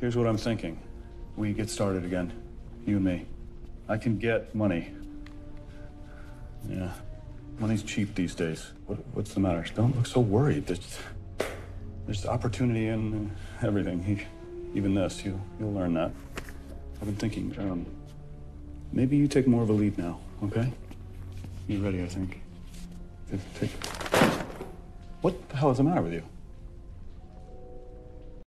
Here's what I'm thinking. We get started again, you and me. I can get money. Yeah, money's cheap these days. What's the matter? Don't look so worried. There's opportunity in everything. Even this, you'll learn that. I've been thinking, maybe you take more of a lead now, okay? You're ready, I think. What the hell is the matter with you?